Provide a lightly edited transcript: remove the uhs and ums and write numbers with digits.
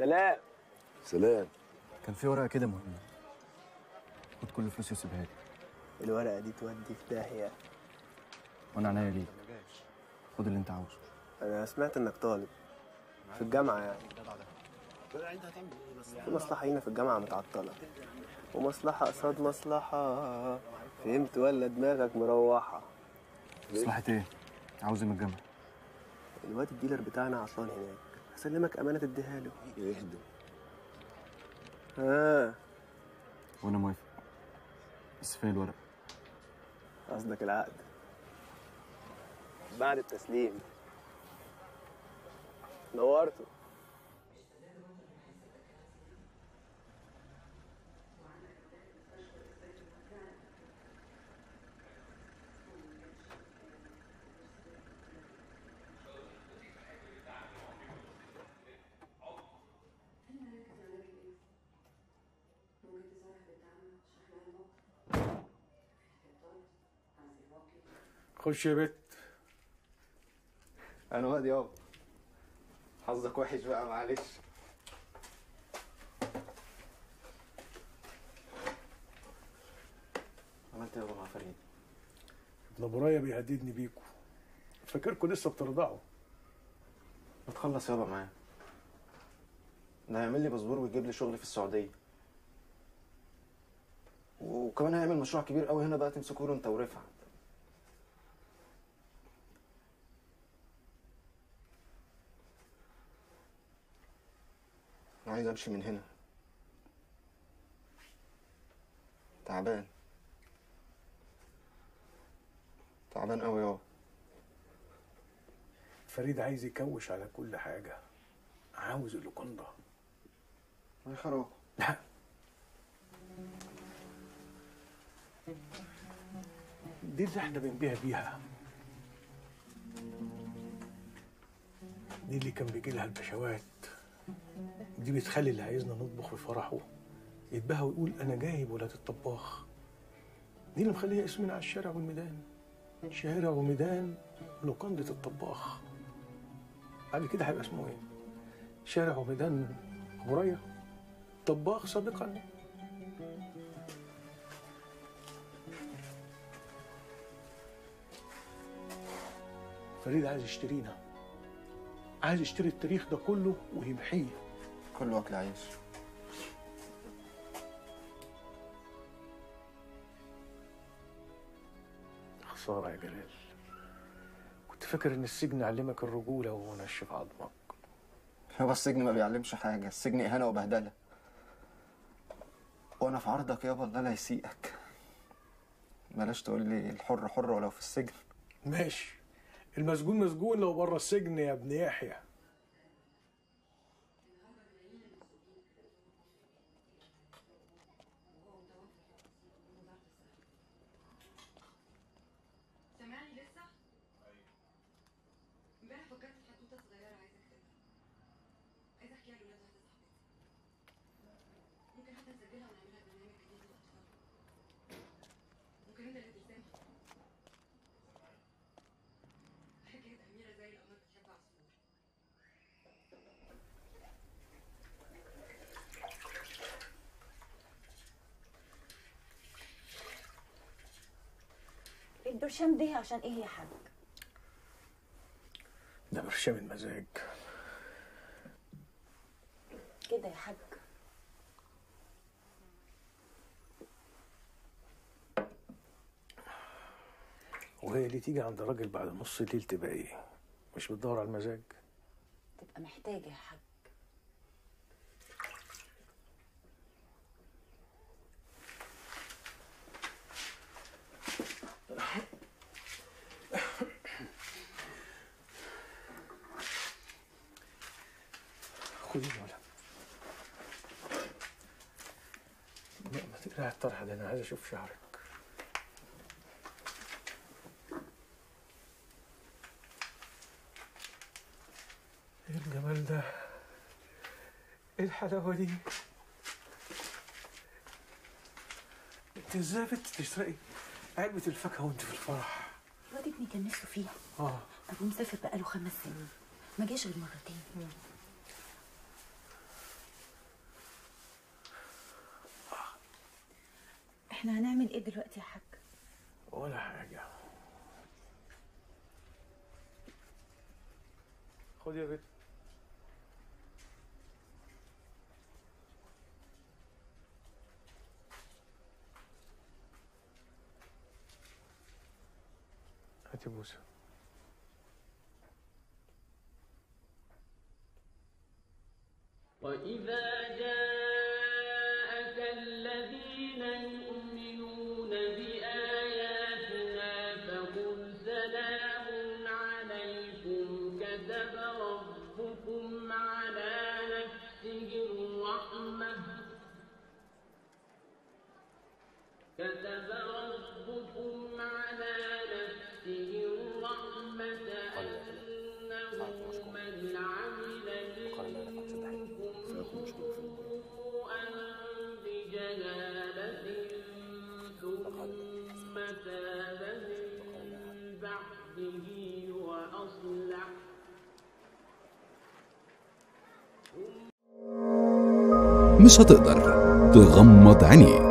سلام. سلام. كان في ورقة كده مهمة. خد كل فلوسي وسيبها لي. الورقة دي تودي في داهية. وأنا عينيا ليك. خد اللي أنت عاوزه. أنا سمعت إنك طالب. في الجامعة يعني. في مصلحة هنا في الجامعة متعطلة. ومصلحة قصاد مصلحة. فهمت ولا دماغك مروحة؟ مصلحة إيه؟ عاوز إيه من الجامعة؟ الواد الديلر بتاعنا عطلان هناك. هسلمك أمانة تديها له. يهدى. ها. وأنا موافق. بس فين الورق؟ قصدك العقد. بعد التسليم. نورته. خش يا بت. انا واد يابا. حظك وحش بقى معلش. عملت ايه يابا مع فريد؟ ابن ابويا بيهددني بيكوا. فاكركوا لسه بترضعوا. ما تخلص يابا معاه. ده هيعمل لي باسبور ويجيب لي شغل في السعوديه. وكمان هيعمل مشروع كبير قوي هنا بقى تمسكوا له انت ورفعت. عايز امشي من هنا تعبان تعبان قوي يابا. فريد عايز يكوش على كل حاجه. عاوز اللوكنده ما يخرب. لا دي اللي احنا بنبيع بيها، دي اللي كان بيجي لها البشوات، دي بتخلي اللي عايزنا نطبخ في فرحه يتباهى ويقول انا جايب ولاد الطباخ، دي اللي مخليها اسمنا على الشارع والميدان، شارع وميدان لوكندة الطباخ. بعد كده هيبقى اسمه ايه؟ شارع وميدان ابوريا طباخ سابقا. فريد عايز يشترينا، عايز يشتري التاريخ ده كله ويمحيه. كله أكل عيش. خسارة يا جلال. كنت فاكر إن السجن علمك الرجولة ونشف عظمك. يابا السجن ما بيعلمش حاجة، السجن إهانة وبهدلة. وأنا في عرضك يابا الله لا يسيئك. بلاش تقول لي الحر حر ولو في السجن. ماشي. المسجون مسجون لو بره السجن يا ابن يحيى. البرشام ده عشان ايه يا حاج؟ ده برشام المزاج كده يا حاج. وهي اللي تيجي عند الراجل بعد نص الليل تبقى ايه؟ مش بتدور على المزاج؟ تبقى محتاجه يا حاج. خدي ولا لا ما تقلع الطرحه دي، انا عايز اشوف شعرك. ايه الجمال ده؟ ايه الحلاوه دي؟ انت ازاي بنت تشتري علبه الفاكهه وانت في الفرح؟ الواد ابني كان نفسه فيها. ابوه مسافر بقاله 5 سنين ما جاش غير مرتين. احنا هنعمل ايه دلوقتي يا حاج؟ ولا حاجه. خد يا بنت. هاتي بوسه. وإذا جاءك الذين يؤمنون بآياتنا فقل سلام عليكم كتب ربكم على نفسه الرحمة أنه من عمل بجلالة ثم تاب من بعده وأصلح. مش هتقدر تغمض عينيك